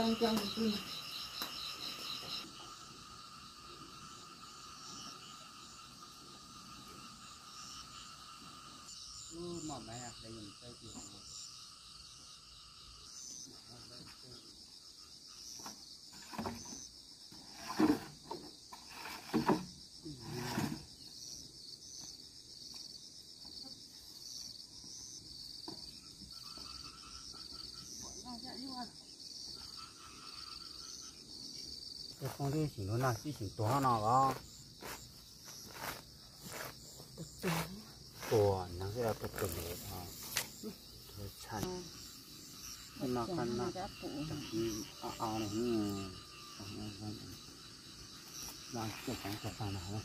panjang begini. Mỏm này à, đây mình chơi kiểu cái con đi chỉ nó là chỉ toán nào đó, của nó sẽ là tập trung đấy thôi, thôi chán, nó cần là ao này, làm cho cái phần nào.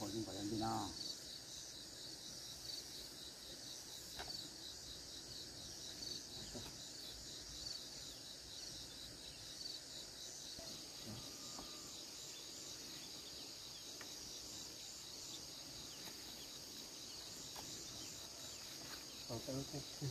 Khỏi dùng phải làm gì nào. Okay.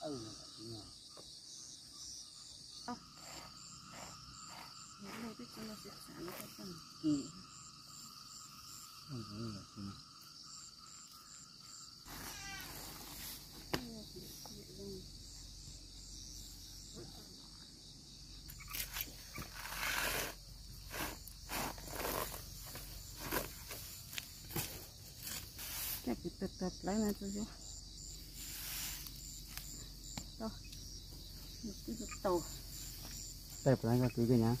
Âu là phải thế nào? Âu những nơi biết cho nó sẽ xả nó sẽ tầm kỳ. Âu là thế nào? Chắc thì tập lấy này tôi chứ. Tẹp lại cái kia nhá.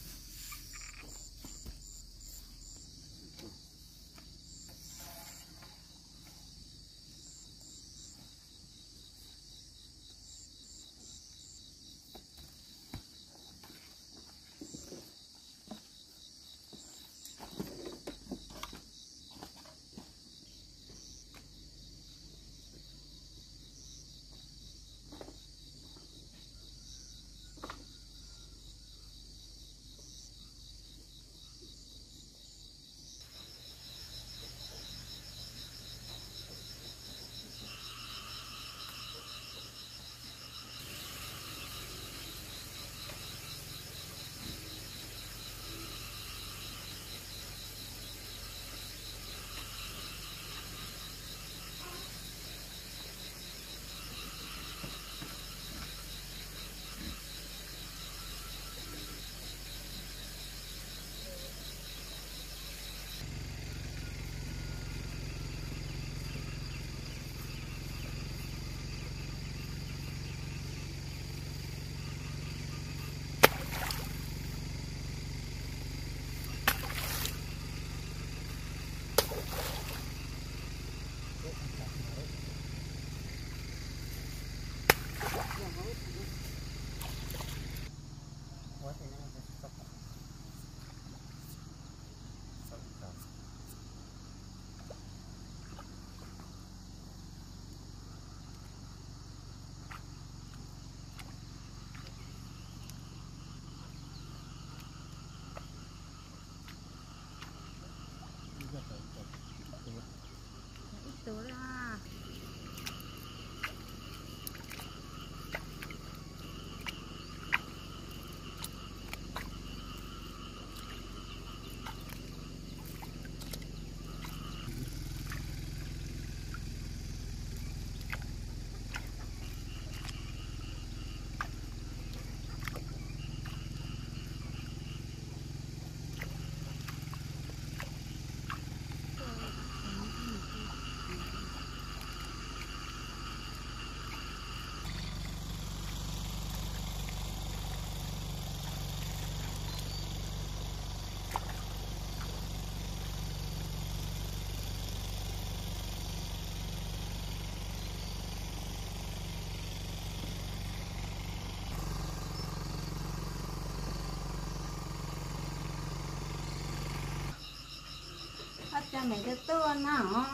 cho mình cái tua nó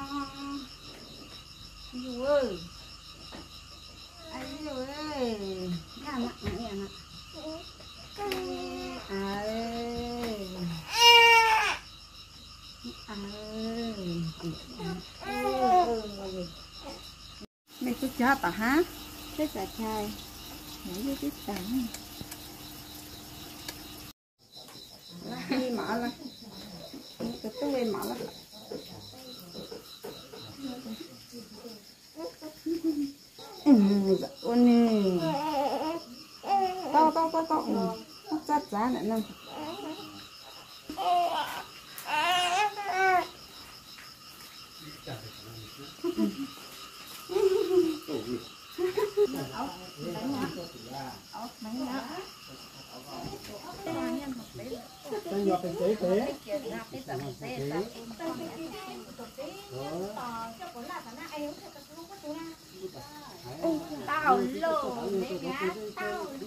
dù ơi ấy dù ơi ra mặt mẹ mặt này chút cho bà há rất là chai để với cái tảng đi mở lên cái túi mở lên to nó chát giá lại nè tao lô đấy nhá, tao lô.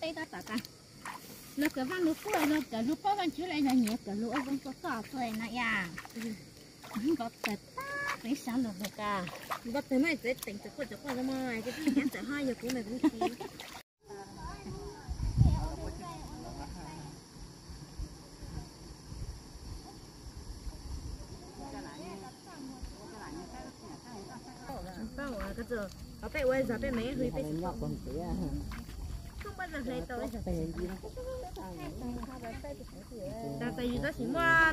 Tay đó cả nó cứ văng nước nó cả nước có văng chứa lại là nhẹ cả lũ văng có cỏ thôi này à có tết mấy sáng được được à có tới mấy tết tỉnh từ cuối qua rồi cái gì nhãn hai giờ cũng mày cũng cái giờ có phải quay giờ phải mấy hơi phải bây giờ thấy tôi giờ thấy gì đâu, ta thấy gì đó chỉ mua.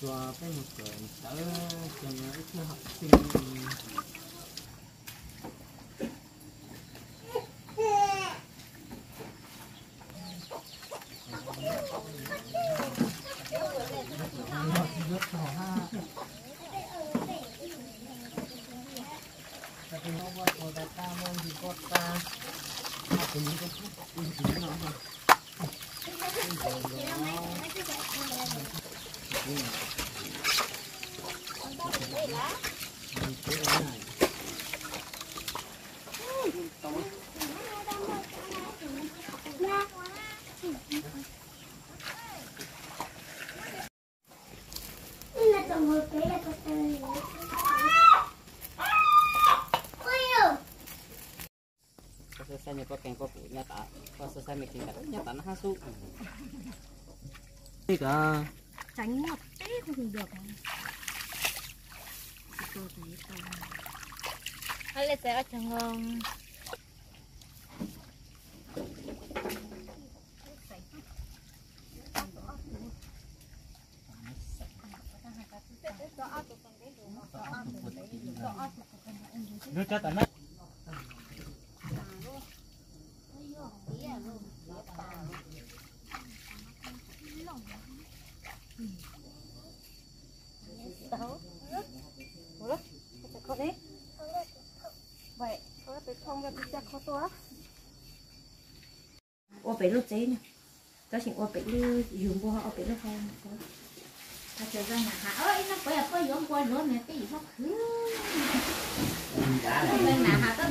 cho cái một cửa tới cho những học sinh saya pakai kopi nyata, pas saya mikir nyata nó hasu. Đi cả. Tránh một tí không được. Hay là sẽ chẳng ngon. Nước chát anh. Ô bé lót giấy nè, tao chỉ ô bé lư dùng bùa ô bé lư không, ta chơi ra nhà hạ ơi nó phải là coi giống coi lúa này cái gì khác cứ, bên nhà hạ tao.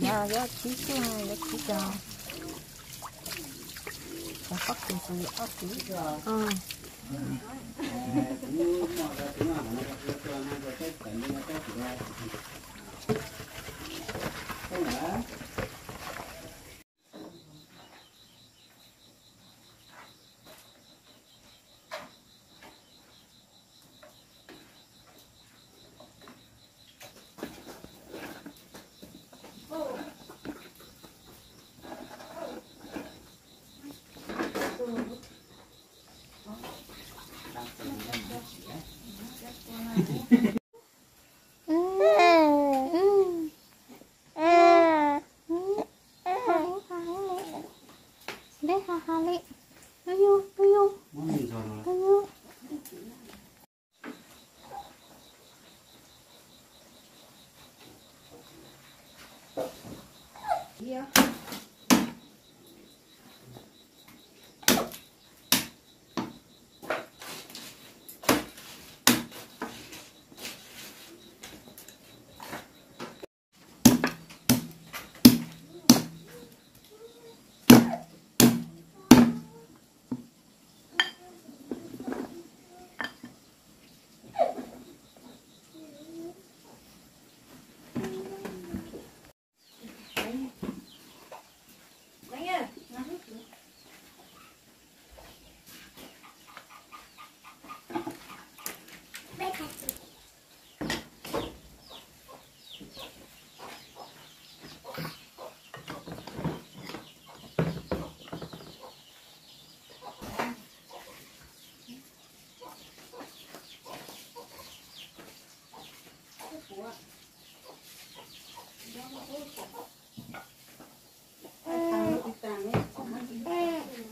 Nhà rất chi chung, rất chi chung. Đã phát triển sự áp dụng rồi. Hãy subscribe cho kênh Ghiền Mì Gõ để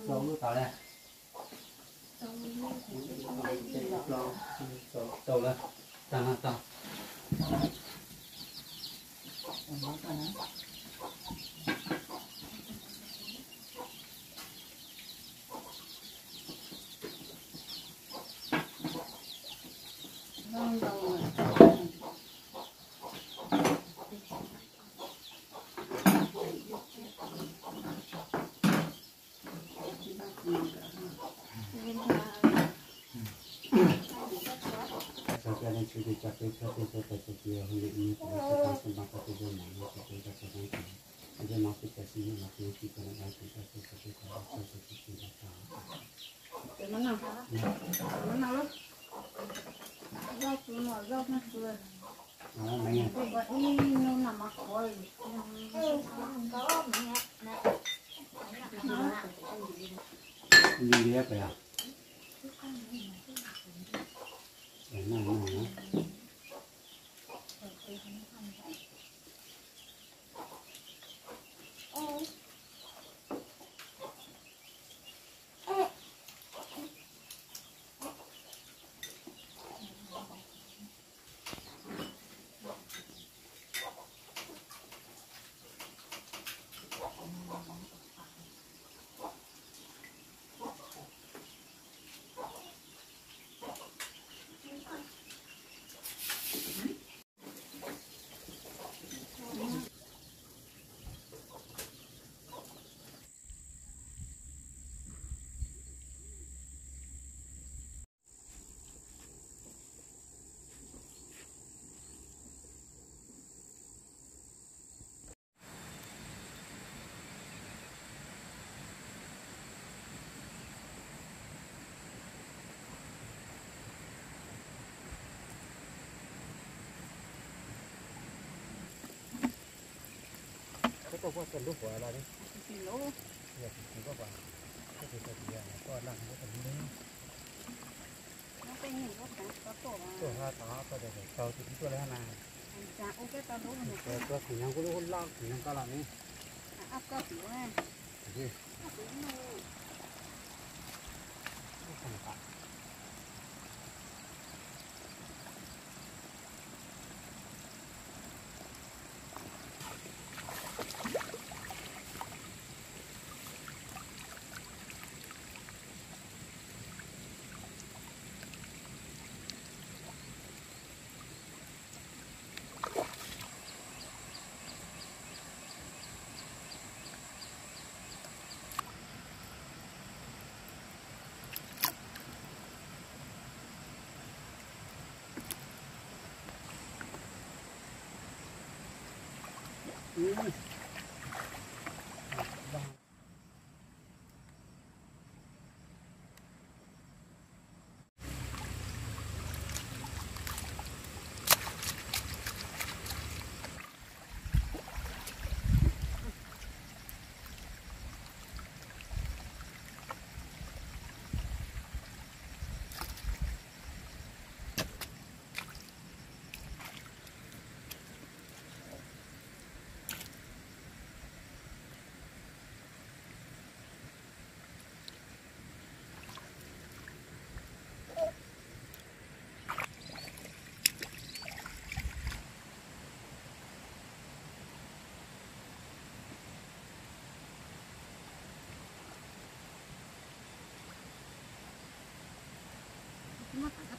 không bỏ lỡ không đầu có phần lúc của là đấy. Việc chỉ có quả. Cái gì thì có nặng có phần đấy. Nó cái nhìn có tổ mà. Tổ hoa tỏ có để tàu thì chúng tôi lấy hàng. Dạ ok tao đúng rồi. Tôi khỉ nhau có lúc hôn lao khỉ nhau cao làm đi. Áp cao khỉ quá. Gì? Áp đúng rồi. Thật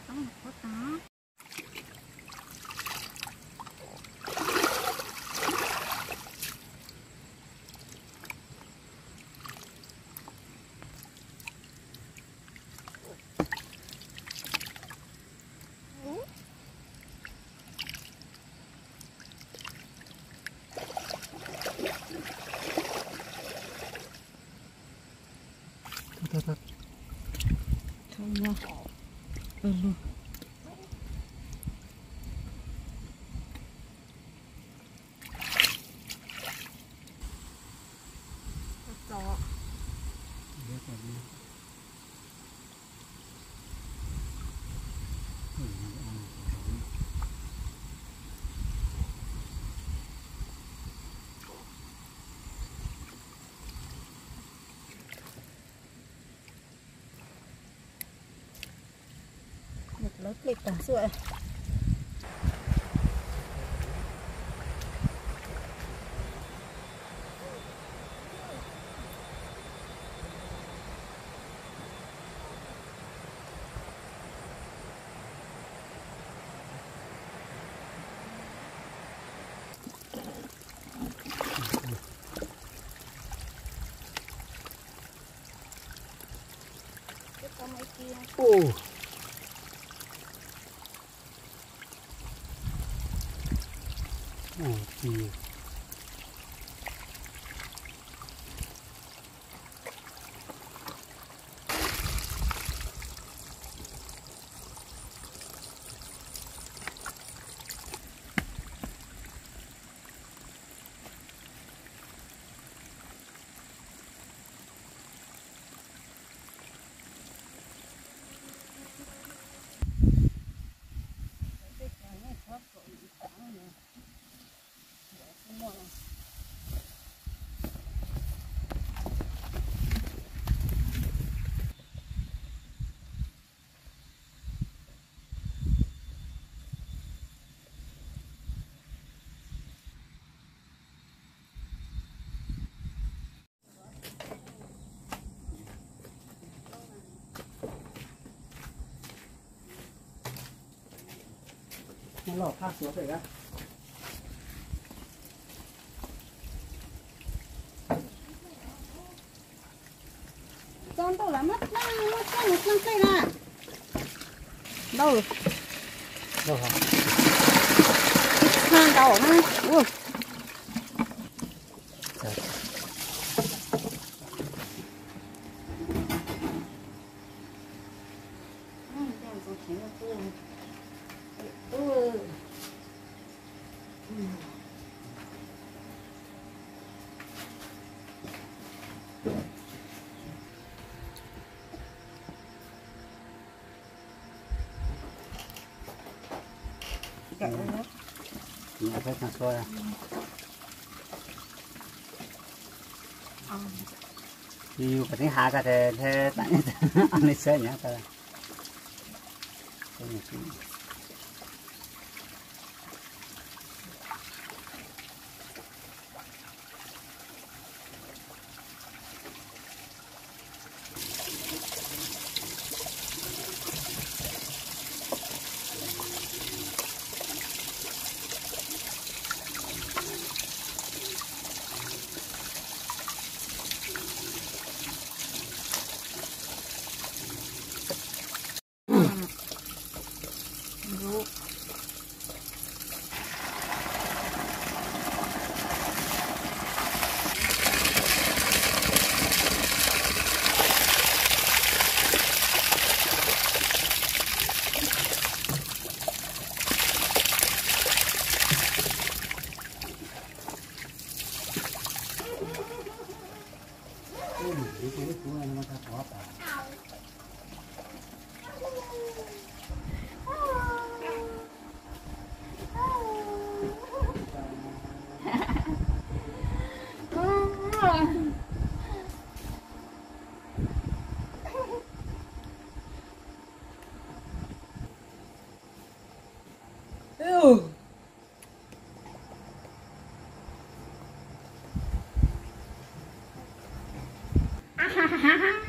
không nha. Lớp lịch tảng sữa go. Oh dear. Nó lọt phát xuống rồi á. Con đâu là mất con một năm cây ra. Đâu rồi? Đâu hả? Mang đầu hả? Ui. Cạnh nó. Chúng ta phải coi à. Nhiều cái hạ cả thế tại anh ấy sẽ nhá ta. Ha ha ha.